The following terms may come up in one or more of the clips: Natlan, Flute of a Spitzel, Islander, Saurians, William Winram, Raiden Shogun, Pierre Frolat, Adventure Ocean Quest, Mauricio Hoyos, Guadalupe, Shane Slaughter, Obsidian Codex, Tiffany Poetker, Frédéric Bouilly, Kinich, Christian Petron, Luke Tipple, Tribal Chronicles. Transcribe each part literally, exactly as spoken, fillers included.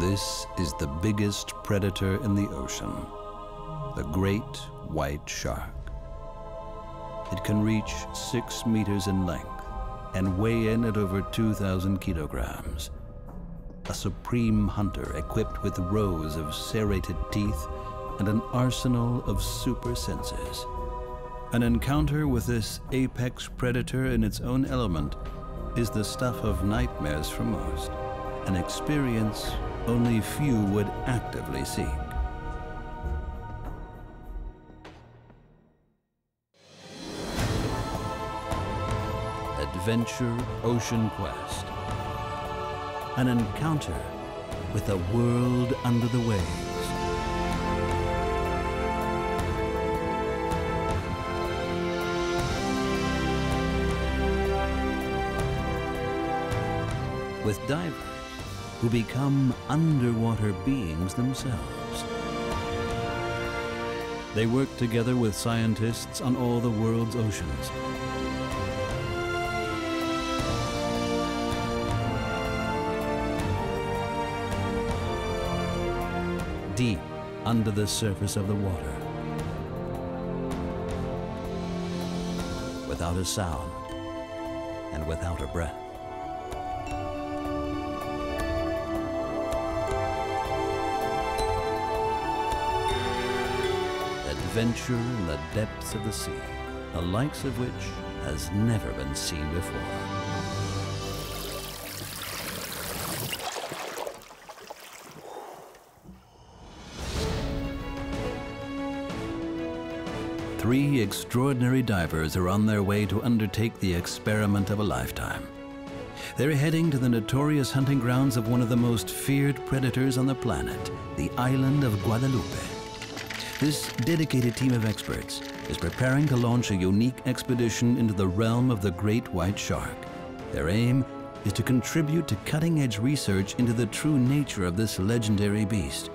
This is the biggest predator in the ocean, the great white shark. It can reach six meters in length and weigh in at over two thousand kilograms. A supreme hunter equipped with rows of serrated teeth and an arsenal of super senses. An encounter with this apex predator in its own element is the stuff of nightmares for most, an experience only few would actively seek. Adventure Ocean Quest. An encounter with a world under the waves. With divers who become underwater beings themselves. They work together with scientists on all the world's oceans. Deep under the surface of the water. Without a sound and without a breath. Adventure in the depths of the sea, the likes of which has never been seen before. Three extraordinary divers are on their way to undertake the experiment of a lifetime. They're heading to the notorious hunting grounds of one of the most feared predators on the planet, the island of Guadalupe. This dedicated team of experts is preparing to launch a unique expedition into the realm of the great white shark. Their aim is to contribute to cutting-edge research into the true nature of this legendary beast.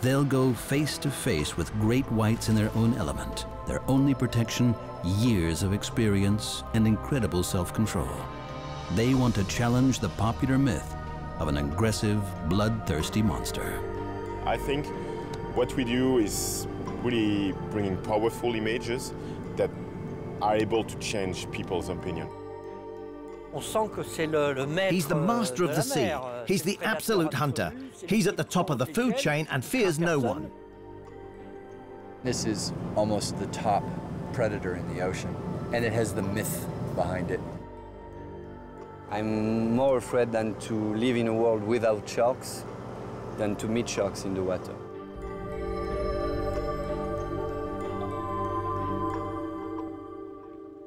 They'll go face to face with great whites in their own element, their only protection, years of experience and incredible self-control. They want to challenge the popular myth of an aggressive, bloodthirsty monster. I think what we do is really bringing powerful images that are able to change people's opinion. He's the master of the sea. He's the absolute hunter. He's at the top of the food chain and fears no one. This is almost the top predator in the ocean, and it has the myth behind it. I'm more afraid than to live in a world without sharks than to meet sharks in the water.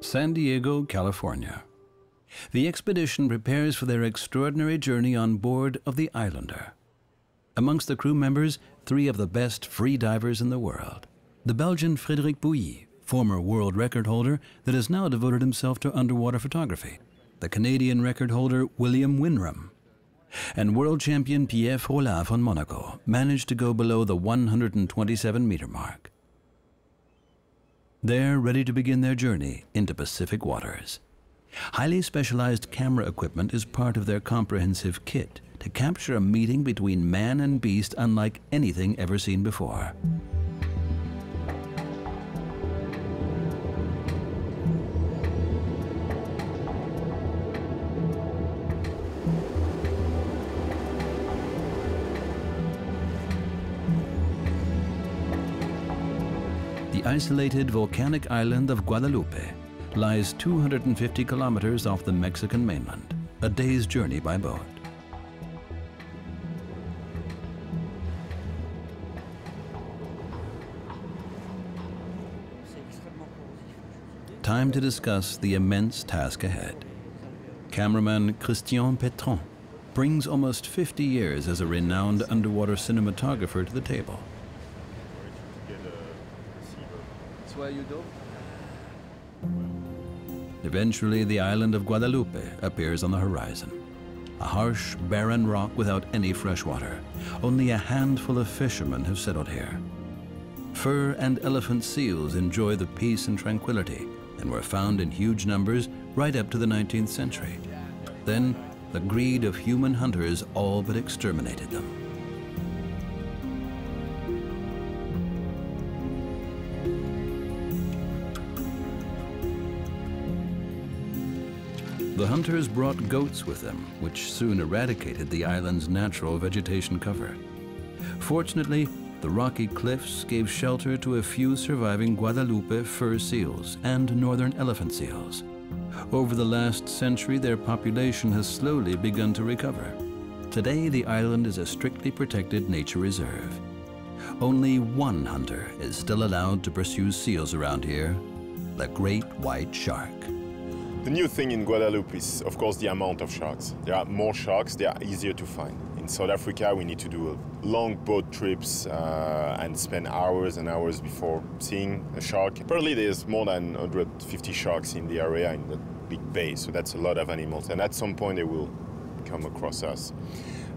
San Diego, California. The expedition prepares for their extraordinary journey on board of the Islander. Amongst the crew members, three of the best free divers in the world. The Belgian Frédéric Bouilly, former world record holder that has now devoted himself to underwater photography. The Canadian record holder William Winram. And world champion Pierre Frolat from Monaco managed to go below the one hundred twenty-seven meter mark. They're ready to begin their journey into Pacific waters. Highly specialized camera equipment is part of their comprehensive kit to capture a meeting between man and beast unlike anything ever seen before. The isolated volcanic island of Guadalupe lies two hundred fifty kilometers off the Mexican mainland, a day's journey by boat. Time to discuss the immense task ahead. Cameraman Christian Petron brings almost fifty years as a renowned underwater cinematographer to the table. Eventually, the island of Guadalupe appears on the horizon. A harsh, barren rock without any fresh water. Only a handful of fishermen have settled here. Fur and elephant seals enjoy the peace and tranquility and were found in huge numbers right up to the nineteenth century. Then, the greed of human hunters all but exterminated them. The hunters brought goats with them, which soon eradicated the island's natural vegetation cover. Fortunately, the rocky cliffs gave shelter to a few surviving Guadalupe fur seals and northern elephant seals. Over the last century, their population has slowly begun to recover. Today, the island is a strictly protected nature reserve. Only one hunter is still allowed to pursue seals around here, the great white shark. The new thing in Guadeloupe is, of course, the amount of sharks. There are more sharks, they are easier to find. In South Africa, we need to do long boat trips uh, and spend hours and hours before seeing a shark. Apparently, there's more than one hundred fifty sharks in the area in the big bay, so that's a lot of animals. And at some point, they will come across us.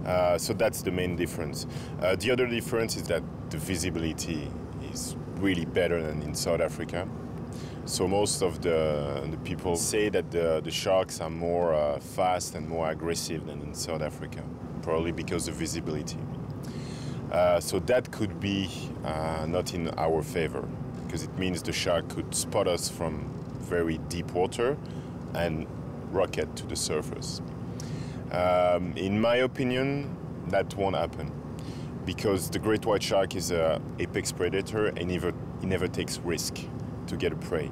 Uh, so that's the main difference. Uh, the other difference is that the visibility is really better than in South Africa. So most of the, the people say that the, the sharks are more uh, fast and more aggressive than in South Africa, probably because of visibility. Uh, so that could be uh, not in our favor, because it means the shark could spot us from very deep water and rocket to the surface. Um, in my opinion, that won't happen, because the great white shark is an apex predator and he never, he never takes risk to get a prey.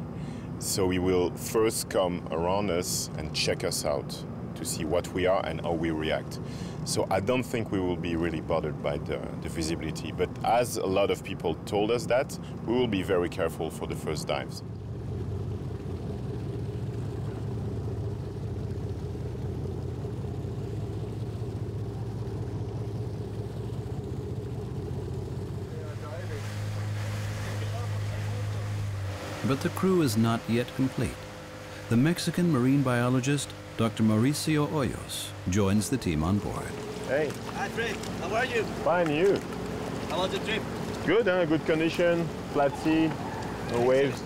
So he will first come around us and check us out to see what we are and how we react. So I don't think we will be really bothered by the, the visibility, but as a lot of people told us that, we will be very careful for the first dives. But the crew is not yet complete. The Mexican marine biologist, Doctor Mauricio Hoyos, joins the team on board. Hey. Hi, Fred. How are you? Fine, you? How was the trip? Good, huh? Good condition, flat sea, no waves,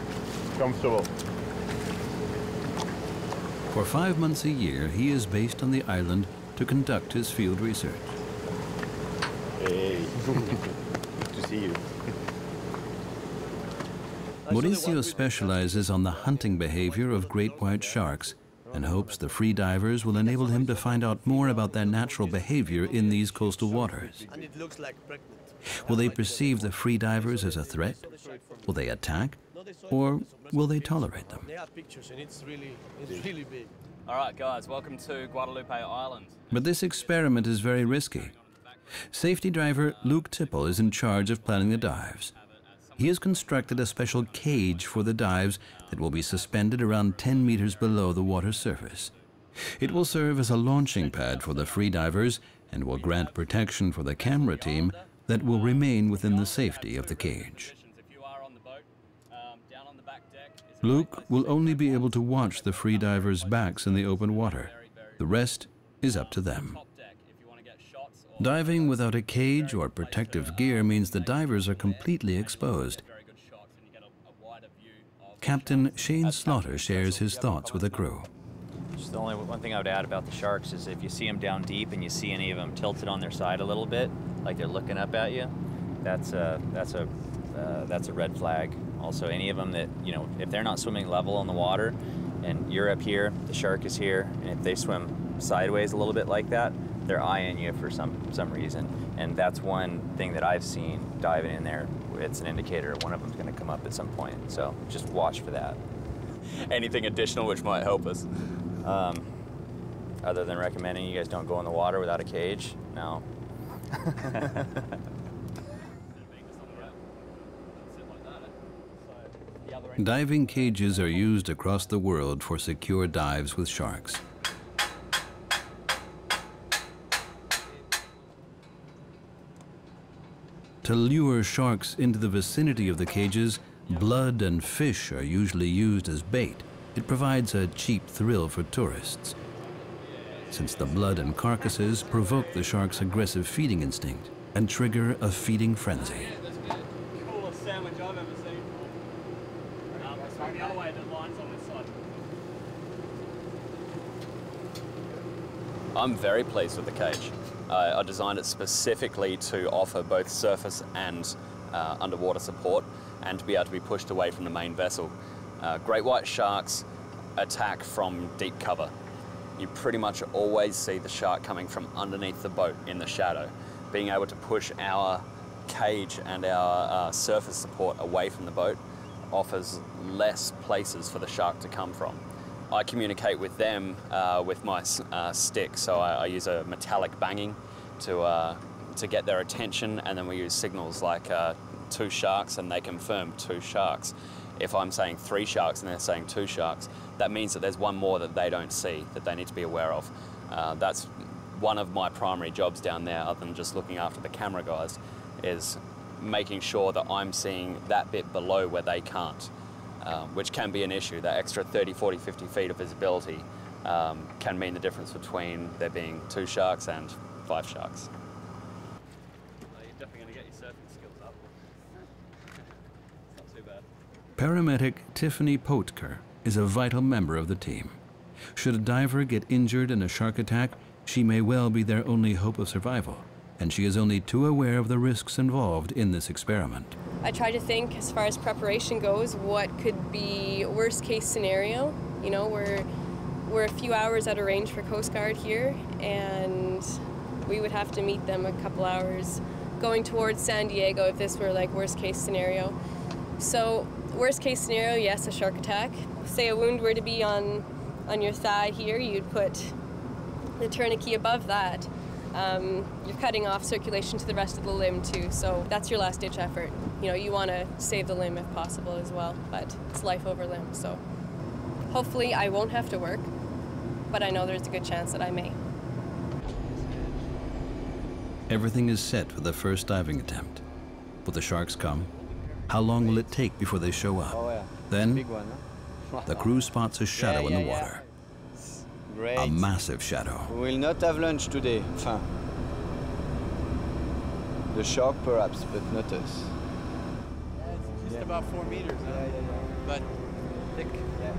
comfortable. For five months a year, he is based on the island to conduct his field research. Hey, good to see you. Mauricio specializes on the hunting behavior of great white sharks and hopes the free divers will enable him to find out more about their natural behavior in these coastal waters. Will they perceive the free divers as a threat? Will they attack? Or will they tolerate them? They have pictures and it's really, it's really big. All right, guys, welcome to Guadalupe Island. But this experiment is very risky. Safety diver Luke Tipple is in charge of planning the dives. He has constructed a special cage for the dives that will be suspended around ten meters below the water surface. It will serve as a launching pad for the free divers and will grant protection for the camera team that will remain within the safety of the cage. Luke will only be able to watch the free divers' backs in the open water. The rest is up to them. Diving without a cage or protective gear means the divers are completely exposed. Captain Shane Slaughter shares his thoughts with the crew. Just the only one thing I would add about the sharks is if you see them down deep and you see any of them tilted on their side a little bit, like they're looking up at you, that's a, that's a, uh, that's a red flag. Also, any of them that, you know, if they're not swimming level on the water and you're up here, the shark is here, and if they swim sideways a little bit like that, they're eyeing you for some some reason, and that's one thing that I've seen diving in there. It's an indicator one of them's going to come up at some point, so just watch for that. Anything additional which might help us? Um, other than recommending you guys don't go in the water without a cage? No. Diving cages are used across the world for secure dives with sharks. To lure sharks into the vicinity of the cages, blood and fish are usually used as bait. It provides a cheap thrill for tourists, since the blood and carcasses provoke the shark's aggressive feeding instinct and trigger a feeding frenzy. I'm very pleased with the cage. Uh, I designed it specifically to offer both surface and uh, underwater support and to be able to be pushed away from the main vessel. Uh, great white sharks attack from deep cover. you pretty much always see the shark coming from underneath the boat in the shadow. Being able to push our cage and our uh, surface support away from the boat offers less places for the shark to come from. I communicate with them uh, with my uh, stick, so I, I use a metallic banging to, uh, to get their attention, and then we use signals like uh, two sharks, and they confirm two sharks. If I'm saying three sharks and they're saying two sharks, that means that there's one more that they don't see, that they need to be aware of. Uh, that's one of my primary jobs down there, other than just looking after the camera guys, is making sure that I'm seeing that bit below where they can't, um, which can be an issue. That extra thirty, forty, fifty feet of visibility um, can mean the difference between there being two sharks and five sharks. You're definitely going to get your surfing skills up. It's not too bad. Paramedic Tiffany Poetker is a vital member of the team. Should a diver get injured in a shark attack, she may well be their only hope of survival, and she is only too aware of the risks involved in this experiment. I try to think, as far as preparation goes, what could be worst case scenario. You know, we're, we're a few hours out of range for Coast Guard here, and we would have to meet them a couple hours going towards San Diego if this were like worst case scenario. So worst case scenario, yes, a shark attack. Say a wound were to be on, on your thigh here, you'd put the tourniquet above that. Um, you're cutting off circulation to the rest of the limb too, so that's your last-ditch effort. You know, you want to save the limb if possible as well, but it's life over limb, so. Hopefully I won't have to work, but I know there's a good chance that I may. Everything is set for the first diving attempt. Will the sharks come? How long will it take before they show up? Oh, yeah. Then, one, huh? The crew spots a shadow yeah, yeah, in the water. Yeah. Great. A massive shadow. We will not have lunch today. Enfin, the shark perhaps, but not us. Yeah, it's just yeah. about four meters, huh? yeah, yeah, yeah. But thick. Yeah.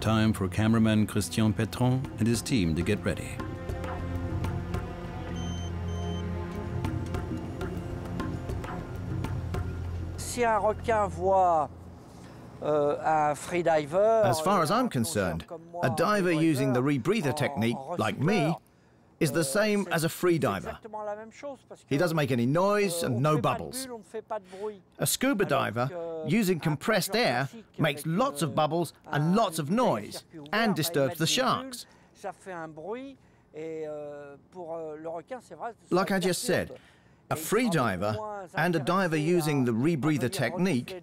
Time for cameraman Christian Petron and his team to get ready. As far as I'm concerned, a diver using the rebreather technique, like me, is the same as a freediver. He doesn't make any noise and no bubbles. A scuba diver using compressed air makes lots of bubbles and lots of noise and disturbs the sharks. Like I just said, a free diver and a diver using the rebreather technique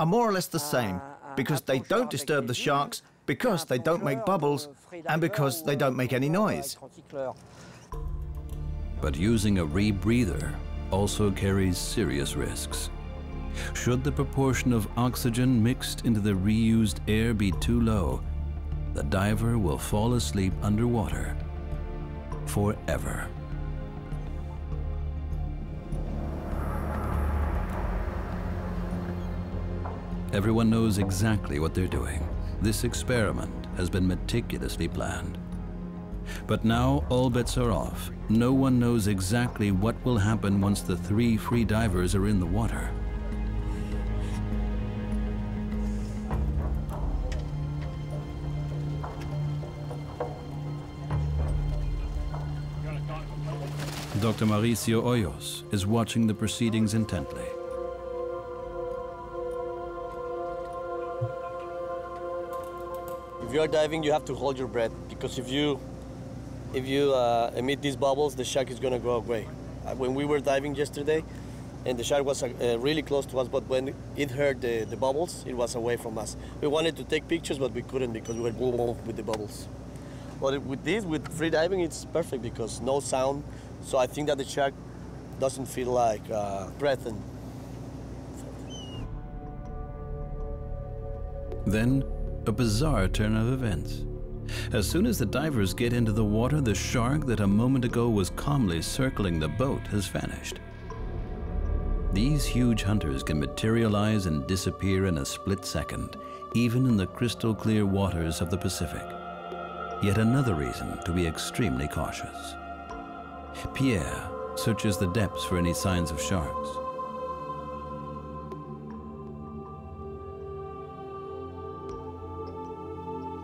are more or less the same because they don't disturb the sharks, because they don't make bubbles, and because they don't make any noise. But using a rebreather also carries serious risks. Should the proportion of oxygen mixed into the reused air be too low, the diver will fall asleep underwater forever. Everyone knows exactly what they're doing. This experiment has been meticulously planned. But now all bets are off. No one knows exactly what will happen once the three free divers are in the water. Doctor Mauricio Hoyos is watching the proceedings intently. If you are diving, you have to hold your breath, because if you if you uh, emit these bubbles, the shark is going to go away. When we were diving yesterday, and the shark was uh, really close to us, but when it heard the, the bubbles, it was away from us. We wanted to take pictures, but we couldn't because we were boom, boom, with the bubbles. But with this, with free diving, it's perfect because no sound. So I think that the shark doesn't feel like uh, threatened. Then, a bizarre turn of events. As soon as the divers get into the water, the shark that a moment ago was calmly circling the boat has vanished. These huge hunters can materialize and disappear in a split second, even in the crystal clear waters of the Pacific. Yet another reason to be extremely cautious. Pierre searches the depths for any signs of sharks.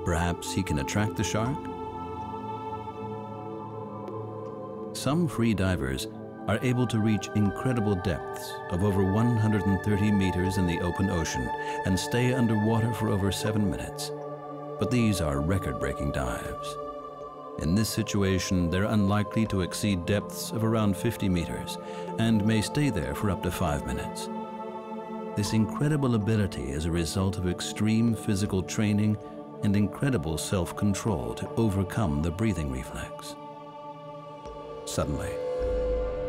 Perhaps he can attract the shark? Some free divers are able to reach incredible depths of over one hundred thirty meters in the open ocean and stay underwater for over seven minutes. But these are record-breaking dives. In this situation, they're unlikely to exceed depths of around fifty meters and may stay there for up to five minutes. This incredible ability is a result of extreme physical training and incredible self-control to overcome the breathing reflex. Suddenly,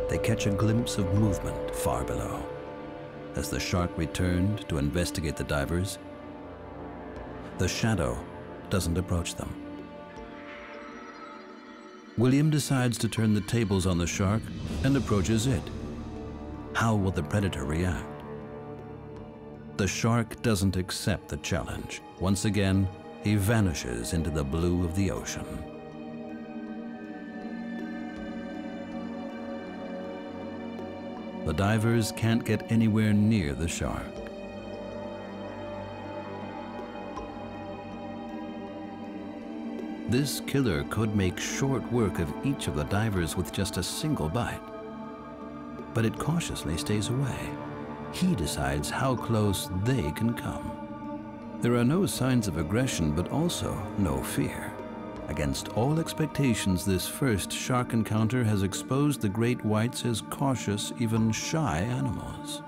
they catch a glimpse of movement far below. As the shark returned to investigate the divers, the shadow doesn't approach them. William decides to turn the tables on the shark and approaches it. How will the predator react? The shark doesn't accept the challenge. Once again, he vanishes into the blue of the ocean. The divers can't get anywhere near the shark. This killer could make short work of each of the divers with just a single bite. But it cautiously stays away. He decides how close they can come. There are no signs of aggression, but also no fear. Against all expectations, this first shark encounter has exposed the great whites as cautious, even shy animals.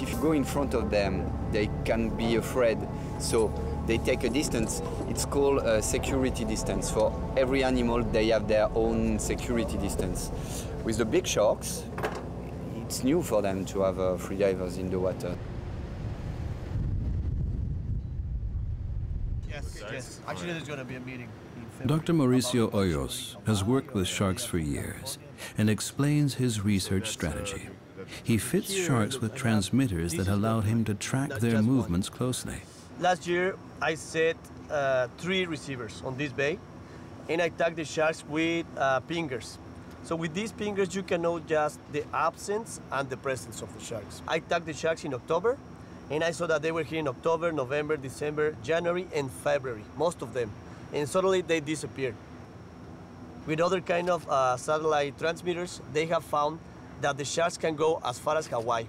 If you go in front of them, they can be afraid, so they take a distance. It's called a security distance. For every animal, they have their own security distance. With the big sharks, it's new for them to have uh, free divers in the water. Yes, yes. Actually, there's going to be a meeting. Doctor Mauricio Hoyos has worked with sharks for years and explains his research strategy. He fits sharks with transmitters that allowed him to track their movements closely. Last year, I set uh, three receivers on this bay, and I tagged the sharks with uh, pingers. So with these pingers, you can know just the absence and the presence of the sharks. I tagged the sharks in October, and I saw that they were here in October, November, December, January, and February, most of them. And suddenly, they disappeared. With other kind of uh, satellite transmitters, they have found that the sharks can go as far as Hawaii,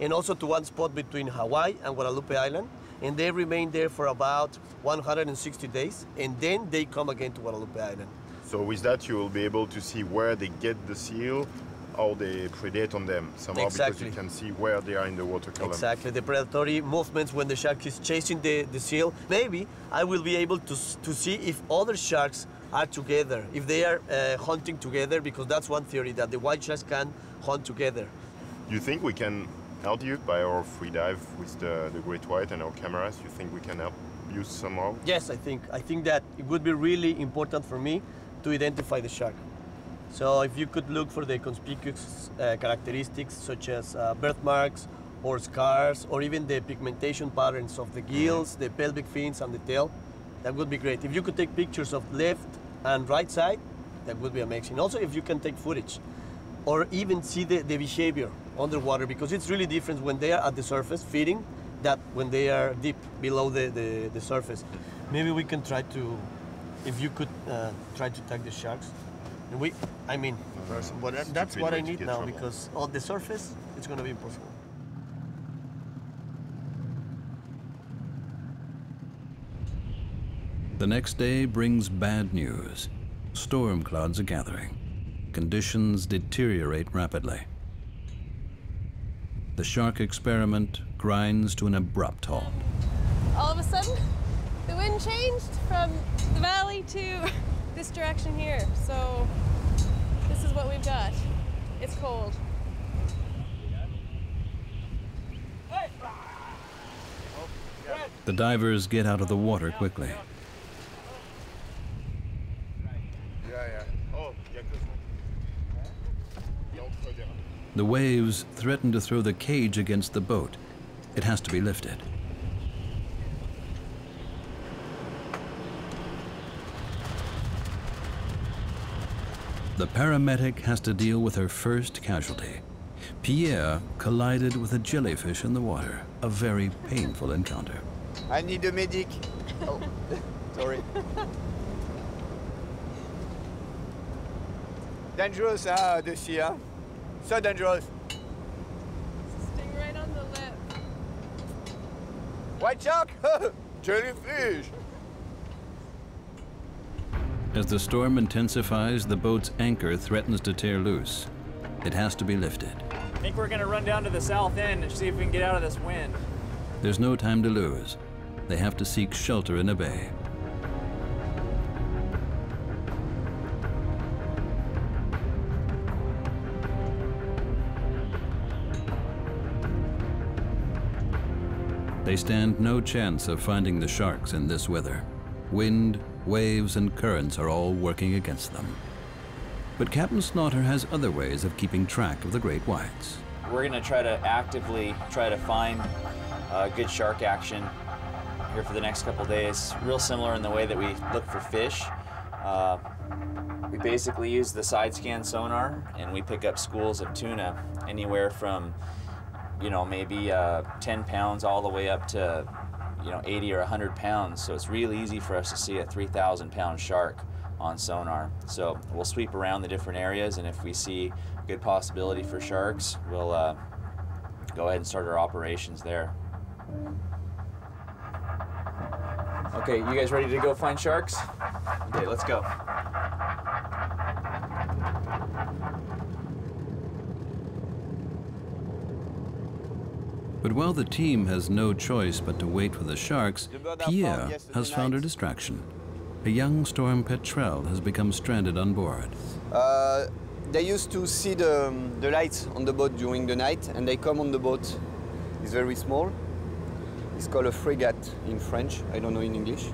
and also to one spot between Hawaii and Guadalupe Island, and they remain there for about one hundred sixty days, and then they come again to Guadalupe Island. So with that, you will be able to see where they get the seal, how they predate on them somehow, exactly. Because you can see where they are in the water column. Exactly, the predatory movements when the shark is chasing the, the seal. Maybe I will be able to, to see if other sharks are together, if they are uh, hunting together, because that's one theory, that the white sharks can hunt together. Do you think we can help you by our free dive with the, the great white and our cameras? You think we can help you somehow? Yes, I think. I think that it would be really important for me to identify the shark. So if you could look for the conspicuous uh, characteristics, such as uh, birthmarks or scars, or even the pigmentation patterns of the gills, the pelvic fins, and the tail, that would be great. If you could take pictures of left and right side, that would be amazing. Also, if you can take footage, or even see the, the behavior underwater, because it's really different when they are at the surface feeding than when they are deep below the, the, the surface. Maybe we can try to, if you could uh, try to tag the sharks. And we, I mean, but that's what I need now, because on the surface, it's going to be impossible. The next day brings bad news. Storm clouds are gathering. Conditions deteriorate rapidly. The shark experiment grinds to an abrupt halt. All of a sudden, the wind changed from the valley to this direction here, so this is what we've got. It's cold. The divers get out of the water quickly. The waves threaten to throw the cage against the boat. It has to be lifted. The paramedic has to deal with her first casualty. Pierre collided with a jellyfish in the water, a very painful encounter. I need a medic. Oh, sorry. Dangerous, huh, the sea, huh? So dangerous. It's a sting right on the lip. White shark! Jellyfish! As the storm intensifies, the boat's anchor threatens to tear loose. It has to be lifted. I think we're gonna run down to the south end and see if we can get out of this wind. There's no time to lose. They have to seek shelter in a bay. They stand no chance of finding the sharks in this weather. Wind, waves, and currents are all working against them. But Captain Slaughter has other ways of keeping track of the great whites. We're gonna try to actively try to find uh, good shark action here for the next couple days. Real similar in the way that we look for fish. Uh, we basically use the side scan sonar and we pick up schools of tuna anywhere from you know, maybe uh, ten pounds all the way up to, you know, eighty or a hundred pounds. So it's real easy for us to see a three thousand pound shark on sonar. So we'll sweep around the different areas, and if we see a good possibility for sharks, we'll uh, go ahead and start our operations there. Okay, you guys ready to go find sharks? Okay, let's go. But while the team has no choice but to wait for the sharks, Pierre has found a distraction. A young storm petrel has become stranded on board. Uh, they used to see the, the lights on the boat during the night, and they come on the boat. It's very small. It's called a frigate in French. I don't know in English.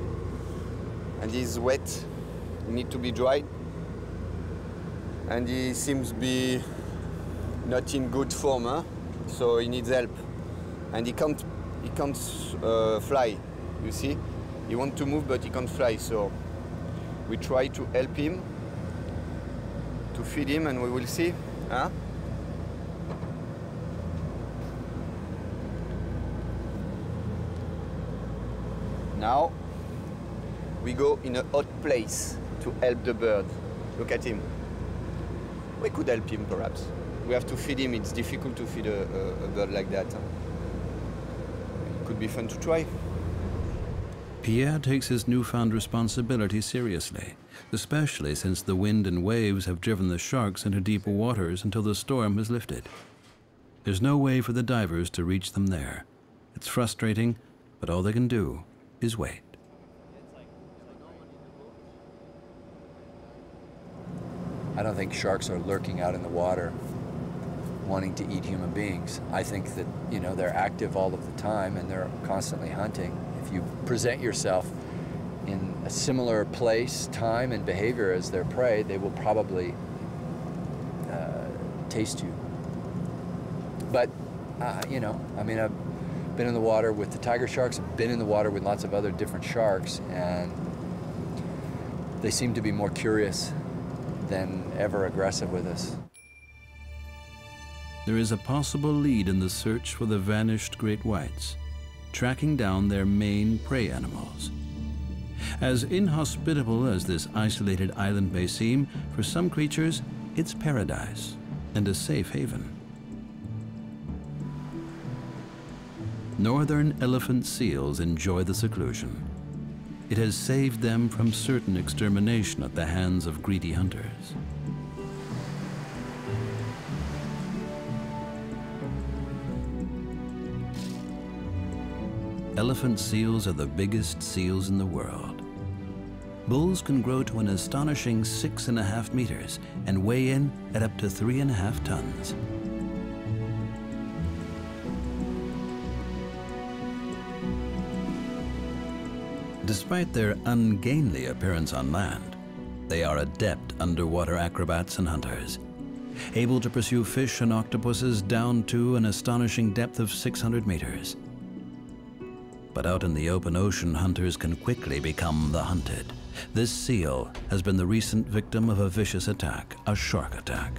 And it's wet. It needs to be dried. And he seems to be not in good form, huh? So he needs help. And he can't, he can't uh, fly, you see? He wants to move, but he can't fly, so we try to help him, to feed him, and we will see, huh? Now, we go in a hot place to help the bird. Look at him. We could help him, perhaps. We have to feed him. It's difficult to feed a, a, a bird like that. Huh? Would be fun to try. Pierre takes his newfound responsibility seriously, especially since the wind and waves have driven the sharks into deeper waters until the storm has lifted. There's no way for the divers to reach them there. It's frustrating, but all they can do is wait. I don't think sharks are lurking out in the water wanting to eat human beings. I think that, you know, they're active all of the time and they're constantly hunting. If you present yourself in a similar place, time, and behavior as their prey, they will probably uh, taste you. But, uh, you know, I mean, I've been in the water with the tiger sharks, I've been in the water with lots of other different sharks, and they seem to be more curious than ever aggressive with us. There is a possible lead in the search for the vanished great whites, tracking down their main prey animals. As inhospitable as this isolated island may seem, for some creatures, it's paradise and a safe haven. Northern elephant seals enjoy the seclusion. It has saved them from certain extermination at the hands of greedy hunters. Elephant seals are the biggest seals in the world. Bulls can grow to an astonishing six and a half meters and weigh in at up to three and a half tons. Despite their ungainly appearance on land, they are adept underwater acrobats and hunters, able to pursue fish and octopuses down to an astonishing depth of six hundred meters. But out in the open ocean, hunters can quickly become the hunted. This seal has been the recent victim of a vicious attack, a shark attack.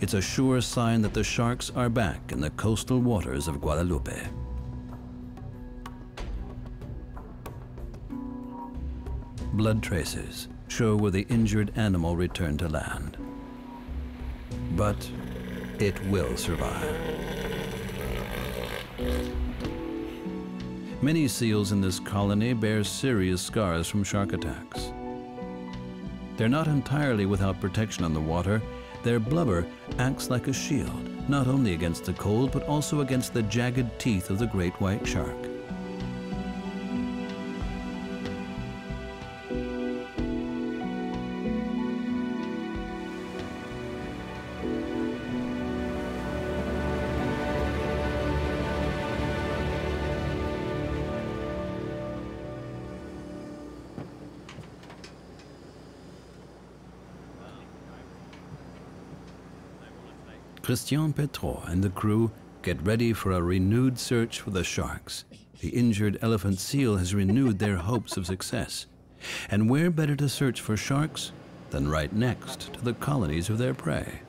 It's a sure sign that the sharks are back in the coastal waters of Guadalupe. Blood traces show where the injured animal returned to land. But it will survive. Many seals in this colony bear serious scars from shark attacks. They're not entirely without protection on the water. Their blubber acts like a shield, not only against the cold, but also against the jagged teeth of the great white shark. Christian Petron and the crew get ready for a renewed search for the sharks. The injured elephant seal has renewed their hopes of success. And where better to search for sharks than right next to the colonies of their prey?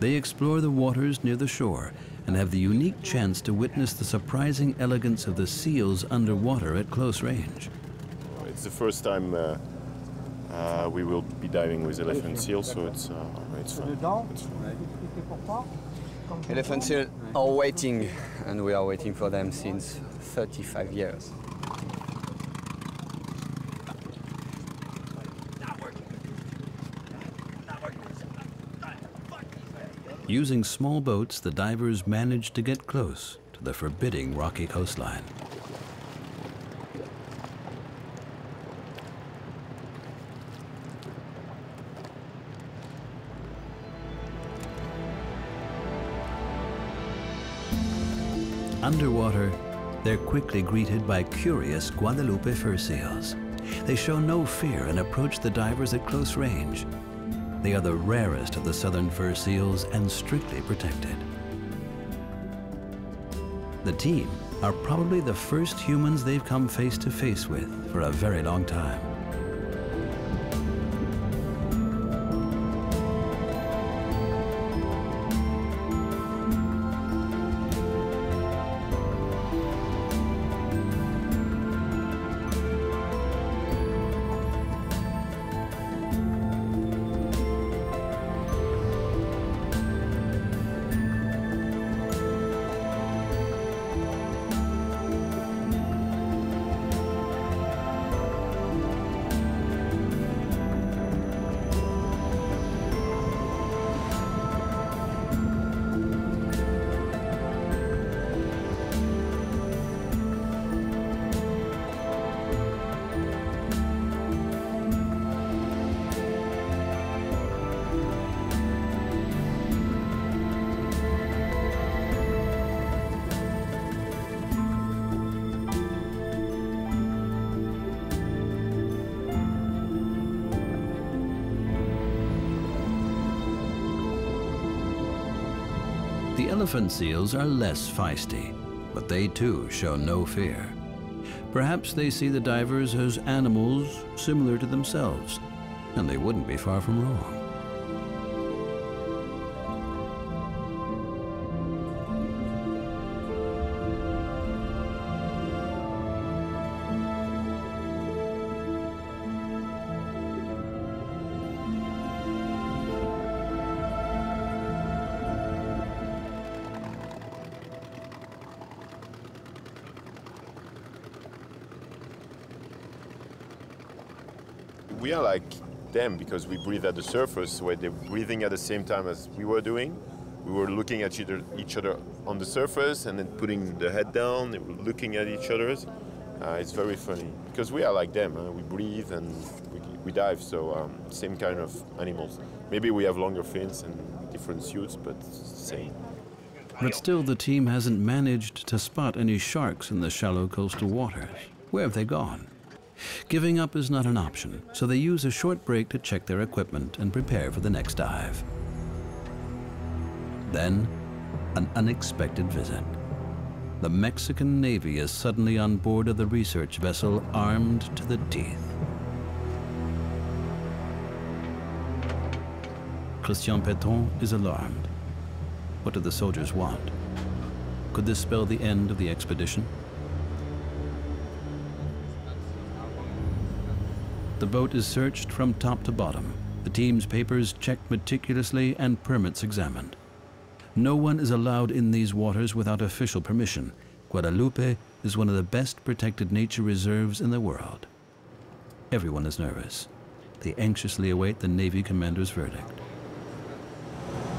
They explore the waters near the shore and have the unique chance to witness the surprising elegance of the seals underwater at close range. It's the first time uh... Uh, we will be diving with elephant seal, so it's, uh, it's fun. It's fun. Elephant seal are waiting, and we are waiting for them since thirty-five years. Using small boats, the divers manage to get close to the forbidding rocky coastline. Underwater, they're quickly greeted by curious Guadalupe fur seals. They show no fear and approach the divers at close range. They are the rarest of the southern fur seals and strictly protected. The team are probably the first humans they've come face to face with for a very long time. The elephant seals are less feisty, but they too show no fear. Perhaps they see the divers as animals similar to themselves, and they wouldn't be far from wrong. We are like them because we breathe at the surface where they're breathing at the same time as we were doing. We were looking at each other on the surface and then putting the head down. They were looking at each other. Uh, it's very funny because we are like them. Huh? We breathe and we, we dive, so um, same kind of animals. Maybe we have longer fins and different suits, but it's the same. But still the team hasn't managed to spot any sharks in the shallow coastal waters. Where have they gone? Giving up is not an option, so they use a short break to check their equipment and prepare for the next dive. Then, an unexpected visit. The Mexican Navy is suddenly on board of the research vessel, armed to the teeth. Christian Petron is alarmed. What do the soldiers want? Could this spell the end of the expedition? The boat is searched from top to bottom, the team's papers checked meticulously and permits examined. No one is allowed in these waters without official permission. Guadalupe is one of the best protected nature reserves in the world. Everyone is nervous. They anxiously await the Navy commander's verdict.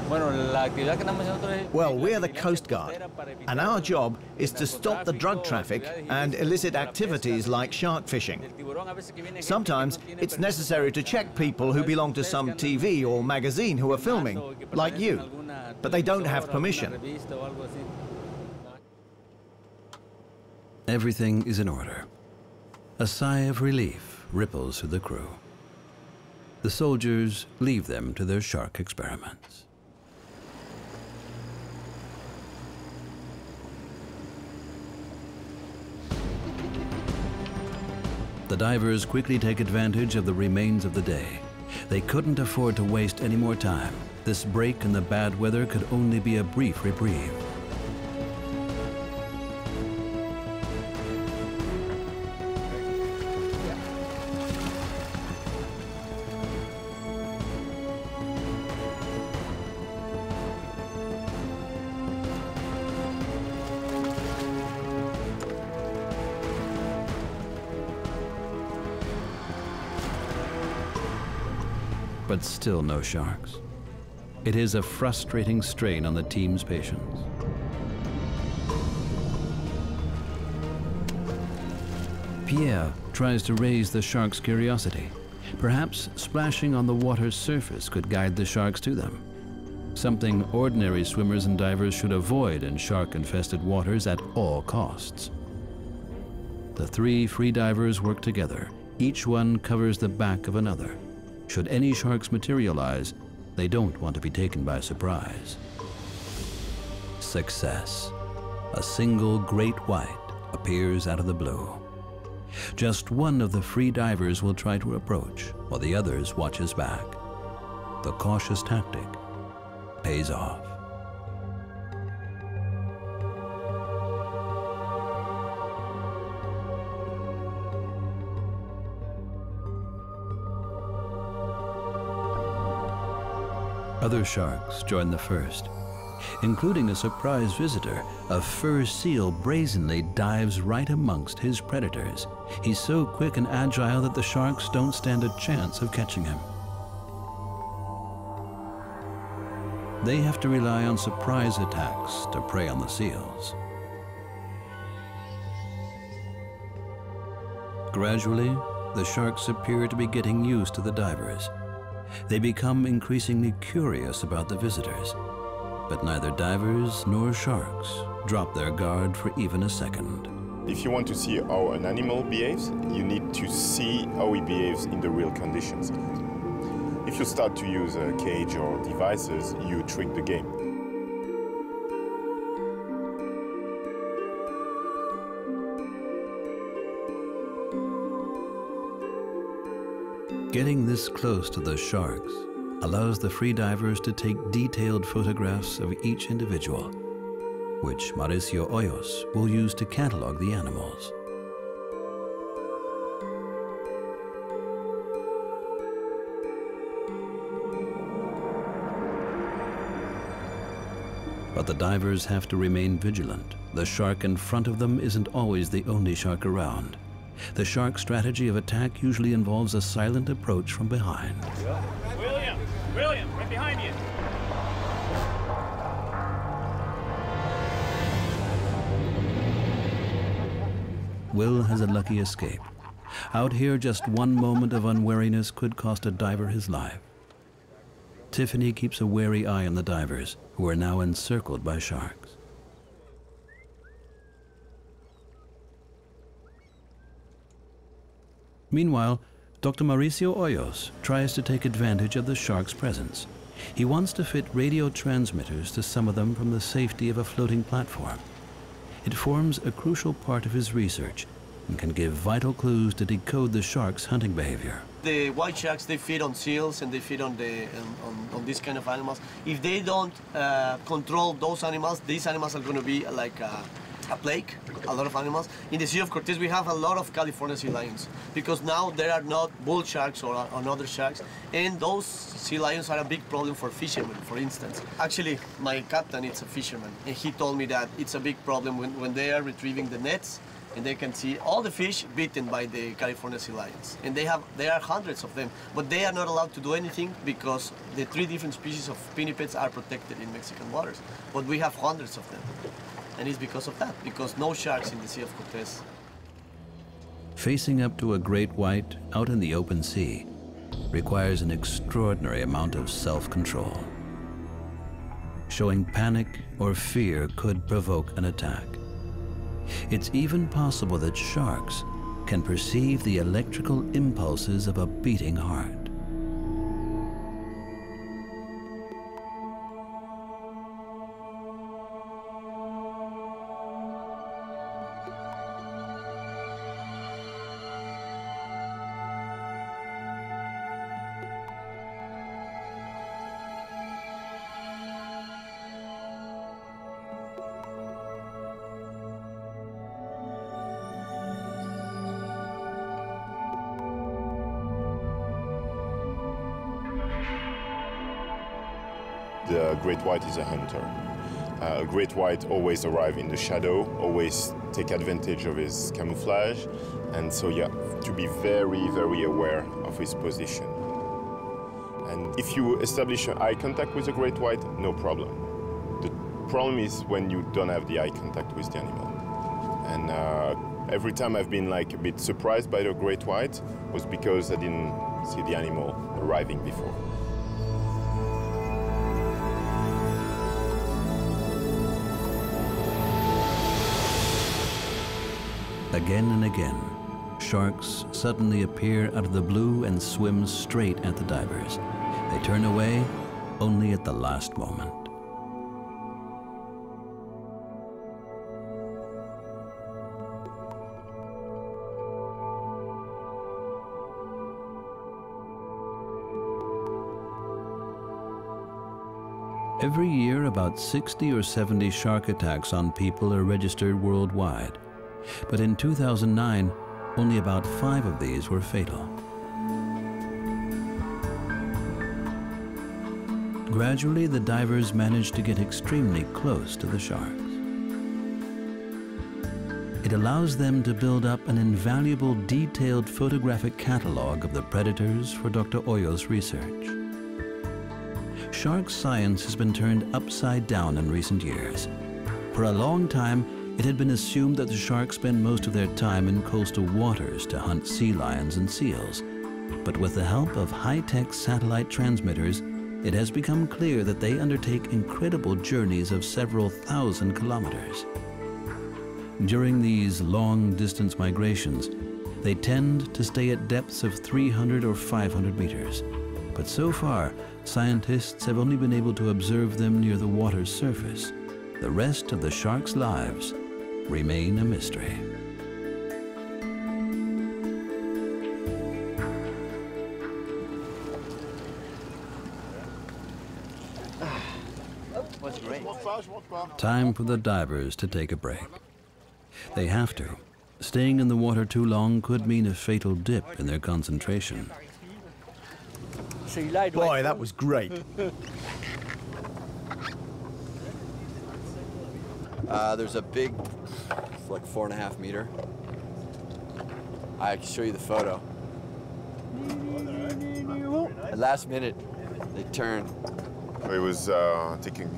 Well, we are the Coast Guard, and our job is to stop the drug traffic and illicit activities like shark fishing. Sometimes it's necessary to check people who belong to some T V or magazine who are filming, like you, but they don't have permission. Everything is in order. A sigh of relief ripples through the crew. The soldiers leave them to their shark experiments. The divers quickly take advantage of the remains of the day. They couldn't afford to waste any more time. This break in the bad weather could only be a brief reprieve. But still no sharks. It is a frustrating strain on the team's patience. Pierre tries to raise the sharks' curiosity. Perhaps splashing on the water's surface could guide the sharks to them, something ordinary swimmers and divers should avoid in shark-infested waters at all costs. The three free divers work together. Each one covers the back of another. Should any sharks materialize, they don't want to be taken by surprise. Success. A single great white appears out of the blue. Just one of the free divers will try to approach, while the others watches back. The cautious tactic pays off. Other sharks join the first, including a surprise visitor. A fur seal brazenly dives right amongst his predators. He's so quick and agile that the sharks don't stand a chance of catching him. They have to rely on surprise attacks to prey on the seals. Gradually, the sharks appear to be getting used to the divers. They become increasingly curious about the visitors, but neither divers nor sharks drop their guard for even a second. If you want to see how an animal behaves, you need to see how he behaves in the real conditions. If you start to use a cage or devices, you trick the game. Getting this close to the sharks allows the free divers to take detailed photographs of each individual, which Mauricio Hoyos will use to catalog the animals. But the divers have to remain vigilant. The shark in front of them isn't always the only shark around. The shark strategy of attack usually involves a silent approach from behind. William! William! Right behind you! Will has a lucky escape. Out here, just one moment of unwariness could cost a diver his life. Tiffany keeps a wary eye on the divers, who are now encircled by sharks. Meanwhile, Doctor Mauricio Hoyos tries to take advantage of the shark's presence. He wants to fit radio transmitters to some of them from the safety of a floating platform. It forms a crucial part of his research, and can give vital clues to decode the shark's hunting behavior. The white sharks, they feed on seals and they feed on, the, on, on, on these kind of animals. If they don't uh, control those animals, these animals are going to be like a, a plague, a lot of animals. In the Sea of Cortez, we have a lot of California sea lions because now there are not bull sharks or, or other sharks, and those sea lions are a big problem for fishermen, for instance. Actually, my captain is a fisherman, and he told me that it's a big problem when, when they are retrieving the nets, and they can see all the fish bitten by the California sea lions. And they have, there are hundreds of them, but they are not allowed to do anything because the three different species of pinnipeds are protected in Mexican waters. But we have hundreds of them. And it's because of that, because no sharks in the Sea of Cortez. Facing up to a great white out in the open sea requires an extraordinary amount of self-control. Showing panic or fear could provoke an attack. It's even possible that sharks can perceive the electrical impulses of a beating heart. The great white is a hunter. Uh, a great white always arrives in the shadow, always take advantage of his camouflage, and so you have to be very, very aware of his position. And if you establish eye contact with a great white, no problem. The problem is when you don't have the eye contact with the animal. And uh, every time I've been like a bit surprised by the great white was because I didn't see the animal arriving before. Again and again, sharks suddenly appear out of the blue and swim straight at the divers. They turn away only at the last moment. Every year, about sixty or seventy shark attacks on people are registered worldwide. But in two thousand nine, only about five of these were fatal. Gradually, the divers managed to get extremely close to the sharks. It allows them to build up an invaluable, detailed photographic catalog of the predators for Doctor Hoyos' research. Shark science has been turned upside down in recent years. For a long time, it had been assumed that the sharks spend most of their time in coastal waters to hunt sea lions and seals. But with the help of high-tech satellite transmitters, it has become clear that they undertake incredible journeys of several thousand kilometers. During these long-distance migrations, they tend to stay at depths of three hundred or five hundred meters. But so far, scientists have only been able to observe them near the water's surface. The rest of the sharks' lives remain a mystery. What's great? Time for the divers to take a break. They have to. Staying in the water too long could mean a fatal dip in their concentration. Boy, that was great. Uh, there's a big, it's like four and a half meter. I can show you the photo. At last minute, they turned. I was uh, taking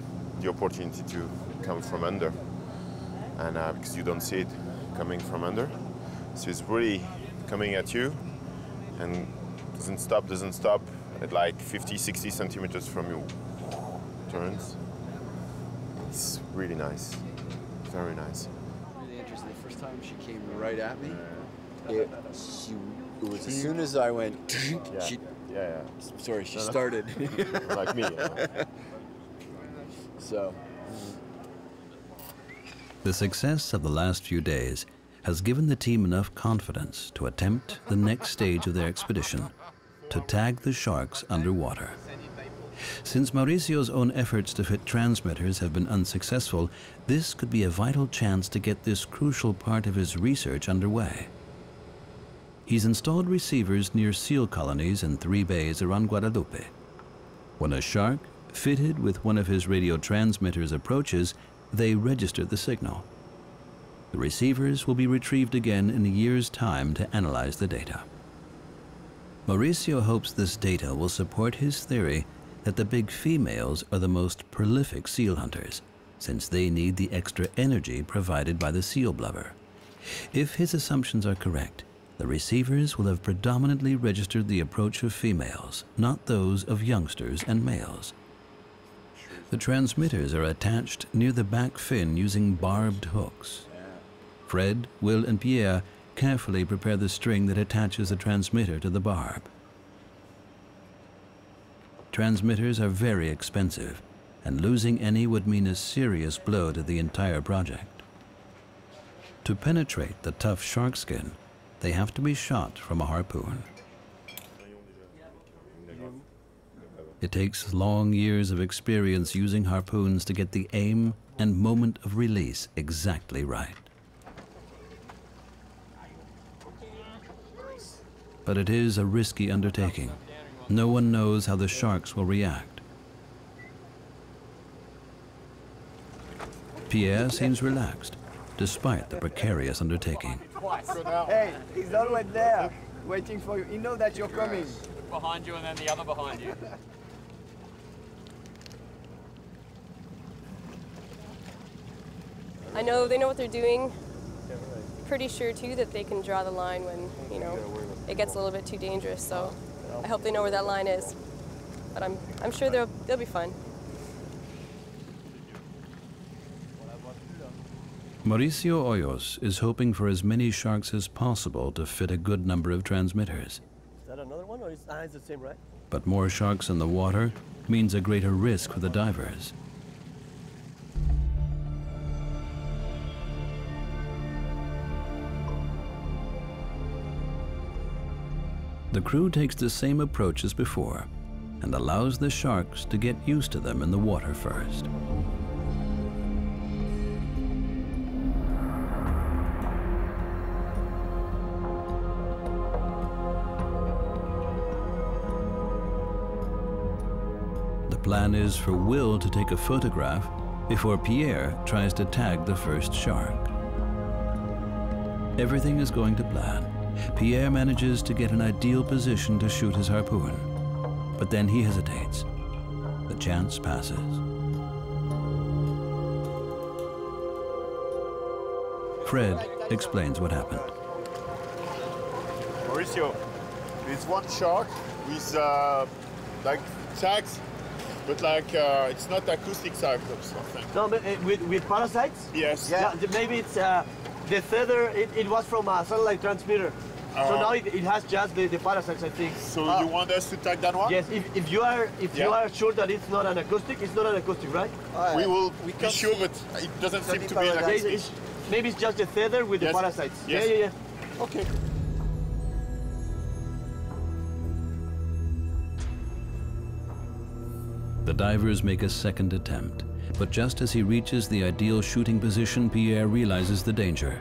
the opportunity to come from under, and uh, because you don't see it coming from under, so it's really coming at you, and doesn't stop, doesn't stop. At like fifty, sixty centimeters from you, turns. It's really nice. Very nice. Really interesting. The first time she came right at me, it, she, it was as soon as I went, yeah. she, yeah, yeah. sorry, she started. Like me. Yeah. So. The success of the last few days has given the team enough confidence to attempt the next stage of their expedition, to tag the sharks underwater. Since Mauricio's own efforts to fit transmitters have been unsuccessful, this could be a vital chance to get this crucial part of his research underway. He's installed receivers near seal colonies in three bays around Guadalupe. When a shark, fitted with one of his radio transmitters, approaches, they register the signal. The receivers will be retrieved again in a year's time to analyze the data. Mauricio hopes this data will support his theory that the big females are the most prolific seal hunters, since they need the extra energy provided by the seal blubber. If his assumptions are correct, the receivers will have predominantly registered the approach of females, not those of youngsters and males. The transmitters are attached near the back fin using barbed hooks. Fred, Will, and Pierre carefully prepare the string that attaches the transmitter to the barb. Transmitters are very expensive, and losing any would mean a serious blow to the entire project. To penetrate the tough shark skin, they have to be shot from a harpoon. It takes long years of experience using harpoons to get the aim and moment of release exactly right. But it is a risky undertaking. No one knows how the sharks will react. Pierre seems relaxed, despite the precarious undertaking. Hey, he's always there, waiting for you. He knows that you're coming. Behind you and then the other behind you. I know they know what they're doing. Pretty sure, too, that they can draw the line when, you know, it gets a little bit too dangerous, so. I hope they know where that line is, but I'm, I'm sure they'll, they'll be fine. Mauricio Hoyos is hoping for as many sharks as possible to fit a good number of transmitters. Is that another one, or is, ah, is it the same, right? But more sharks in the water means a greater risk for the divers. The crew takes the same approach as before and allows the sharks to get used to them in the water first. The plan is for Will to take a photograph before Pierre tries to tag the first shark. Everything is going to plan. Pierre manages to get an ideal position to shoot his harpoon, but then he hesitates. The chance passes. Fred explains what happened. Mauricio, there's one shark with uh, like sacs, but like uh, it's not acoustic sacs or something. No, but, uh, with, with parasites? Yes. Yeah, maybe it's uh, the feather, it, it was from a satellite transmitter. Uh, so now it, it has just the, the parasites, I think. So uh, you want us to tag that one? Yes. If, if you are, if yeah. you are sure that it's not an acoustic, it's not an acoustic, right? Uh, we will we be sure, but it doesn't seem to be an acoustic. It's, maybe it's just the feather with yes. the parasites. Yes. Yeah, yeah, yeah. Okay. The divers make a second attempt, but just as he reaches the ideal shooting position, Pierre realizes the danger.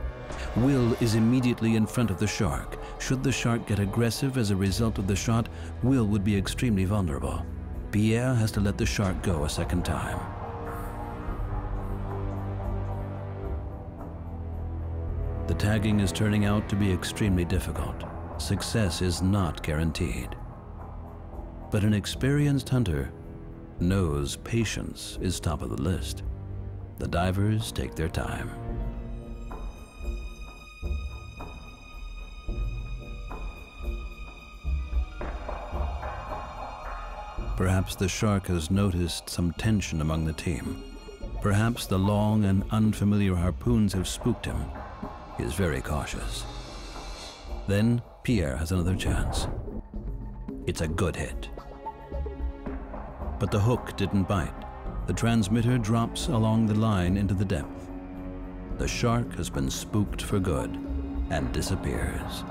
Will is immediately in front of the shark. Should the shark get aggressive as a result of the shot, Will would be extremely vulnerable. Pierre has to let the shark go a second time. The tagging is turning out to be extremely difficult. Success is not guaranteed. But an experienced hunter knows patience is top of the list. The divers take their time. Perhaps the shark has noticed some tension among the team. Perhaps the long and unfamiliar harpoons have spooked him. He is very cautious. Then Pierre has another chance. It's a good hit. But the hook didn't bite. The transmitter drops along the line into the depth. the shark has been spooked for good and disappears.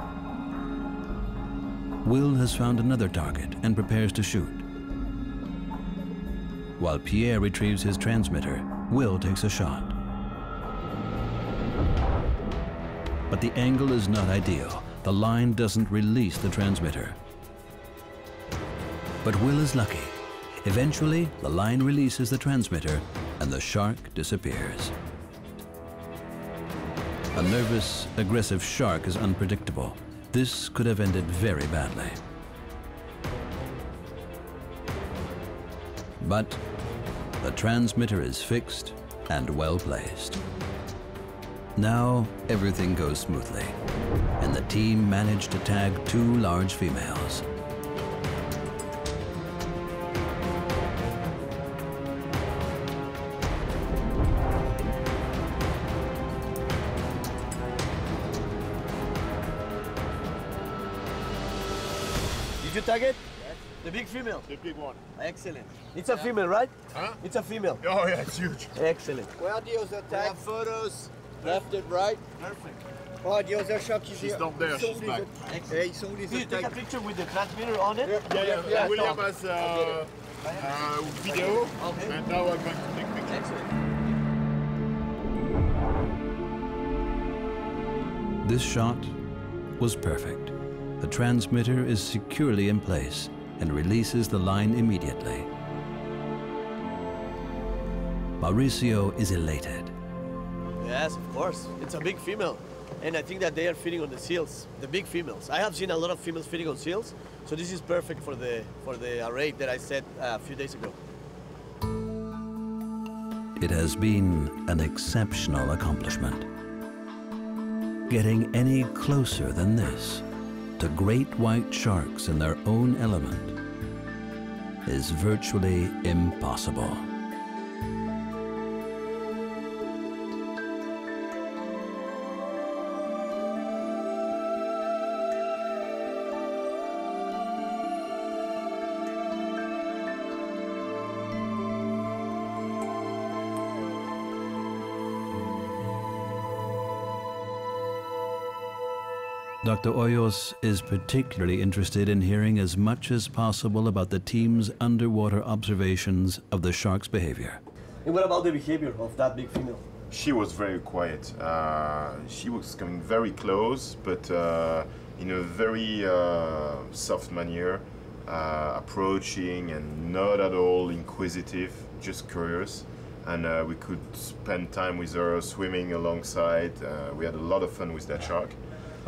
Will has found another target and prepares to shoot. While Pierre retrieves his transmitter, Will takes a shot. But the angle is not ideal. The line doesn't release the transmitter. But Will is lucky. Eventually, the line releases the transmitter and the shark disappears. A nervous, aggressive shark is unpredictable. This could have ended very badly. But the transmitter is fixed and well placed. Now everything goes smoothly, and the team managed to tag two large females. Did you tag it? Yes. The big female? The big one. Excellent. It's a female, right? Huh? It's a female. Oh yeah, it's huge. Excellent. Where are the other tags? We have photos. Left and right. Perfect. Oh, the other shark is here. She's not there, she's back. Hey, somebody's here. Did you take a picture with the transmitter on it? Yeah, yeah, yeah. yeah. yeah. William has uh, uh, video, okay. And now I'm going to take pictures. Excellent. This shot was perfect. The transmitter is securely in place and releases the line immediately. Mauricio is elated. Yes, of course. It's a big female. And I think that they are feeding on the seals, the big females. I have seen a lot of females feeding on seals, so this is perfect for the, for the array that I set a few days ago. It has been an exceptional accomplishment. Getting any closer than this to great white sharks in their own element is virtually impossible. Doctor Hoyos is particularly interested in hearing as much as possible about the team's underwater observations of the shark's behavior. And what about the behavior of that big female? She was very quiet. Uh, she was coming very close, but uh, in a very uh, soft manner, uh, approaching and not at all inquisitive, just curious. And uh, we could spend time with her swimming alongside. Uh, we had a lot of fun with that shark.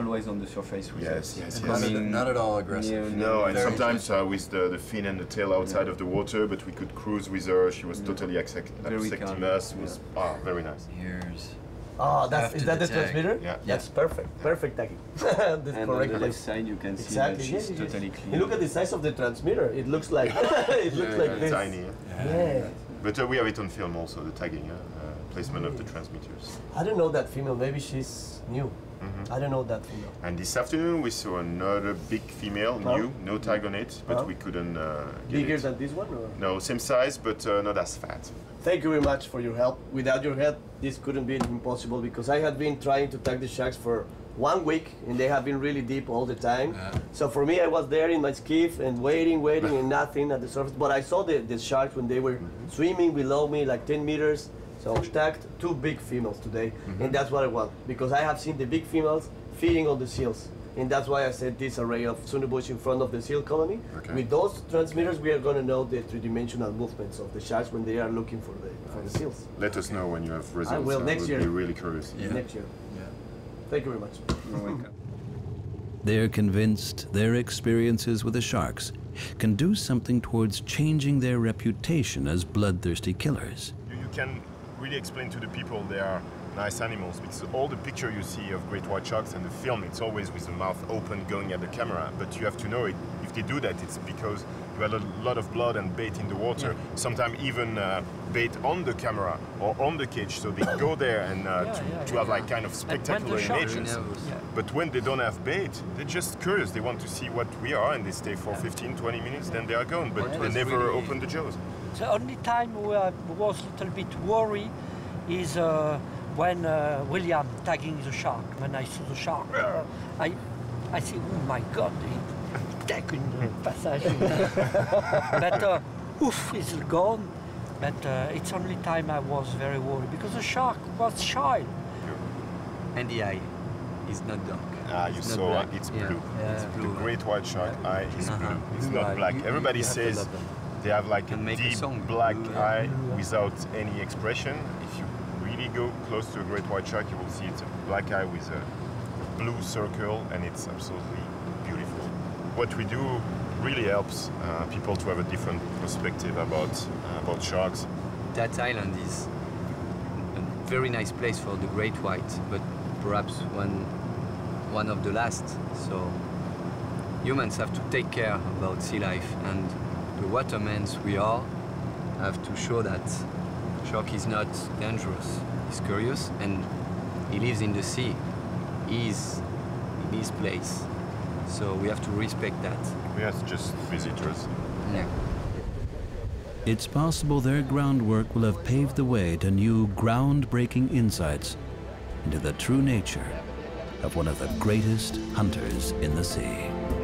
Always on the surface with yes, us. Yes, yes. I mean, not at all aggressive. No, no, and sometimes uh, with the, the fin and the tail outside yeah. of the water, but we could cruise with her. She was yeah. totally accept accepting us. It was yeah. oh, very nice. Here's oh, that's, is that the, the transmitter? Yeah. That's perfect. Yeah. Perfect tagging. That's and correct. On the left side, you can see exactly. that she's yes, totally yes. clean. You look at the size of the transmitter. It looks like, it looks yeah, like yeah. this. Tiny. Yeah. yeah. yeah. But uh, we have it on film also, the tagging, uh, uh, placement yeah. of the transmitters. I don't know that female. Maybe she's new. Mm-hmm. I don't know that female. And this afternoon we saw another big female, oh. new, no tag on it, but oh. we couldn't uh, get Bigger it. than this one? Or? No, same size, but uh, not as fat. Thank you very much for your help. Without your help, this couldn't be impossible, because I had been trying to tag the sharks for one week, and they have been really deep all the time. Yeah. So for me, I was there in my skiff and waiting, waiting, and nothing at the surface. But I saw the, the sharks when they were mm-hmm. swimming below me, like ten meters. So I tagged two big females today, mm-hmm. and that's what I want, because I have seen the big females feeding on the seals, and that's why I set this array of sunnibush in front of the seal colony. Okay. With those transmitters, we are going to know the three-dimensional movements of the sharks when they are looking for the for the seals. Let us know when you have results. I will next year. I would be really curious. Yeah. Next year. Yeah. Thank you very much. You're welcome. They're convinced their experiences with the sharks can do something towards changing their reputation as bloodthirsty killers. You can really explain to the people they are nice animals, because all the picture you see of great white sharks and the film, it's always with the mouth open going at the camera, but you have to know it. If they do that, it's because you had a lot of blood and bait in the water, yeah. sometimes even uh, bait on the camera or on the cage, so they go there and uh, yeah, to, yeah, to yeah, have yeah. like kind of spectacular images. Yeah. But when they don't have bait, they're just curious, they want to see what we are, and they stay for yeah. fifteen, twenty minutes, yeah. then they are gone, but yeah, they never really open the jaws. The only time where I was a little bit worried is uh, when uh, William tagging the shark, when I saw the shark, I, I say, oh my God, he take in the passage. But uh, oof, it's gone. But uh, it's only time I was very worried because the shark was shy. And the eye is not dark. Ah, you it's saw it. It's, yeah. Blue. Yeah. It's blue. The great white shark yeah. eye is uh-huh. blue. It's blue not eye. black. You, Everybody you says they have like and a deep a black blue eye blue. without any expression. If you really go close to a great white shark, you will see it's a black eye with a blue circle, and it's absolutely beautiful. What we do really helps uh, people to have a different perspective about uh, about sharks. That island is a very nice place for the great white, but perhaps one one of the last. So humans have to take care about sea life, and the watermen we are have to show that shark is not dangerous. He's curious and he lives in the sea. He is in his place. So we have to respect that. We are just visitors. Yeah. It's possible their groundwork will have paved the way to new groundbreaking insights into the true nature of one of the greatest hunters in the sea.